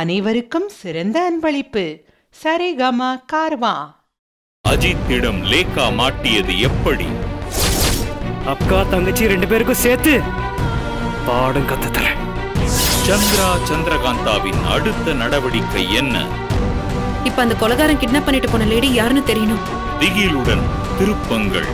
அனைவருக்கும் சிறந்த அன்பளிப்பு சரிகமா கார்வா. அஜித்திடம் லேகா மாட்டியது எப்படி? அக்கா தங்கச்சி ரெண்டு பேருக்கும் சேர்த்து பாடம் கத்துதல. சந்திரா சந்திரகாந்தாவின் அடுத்த நடவடிக்கை என்ன? இப்ப அந்த கொலைகாரன் கிட்னாப் பண்ணிட்டு போன லேடி யாருன்னு தெரியணும். திகிலுடன் திருப்பங்கள்.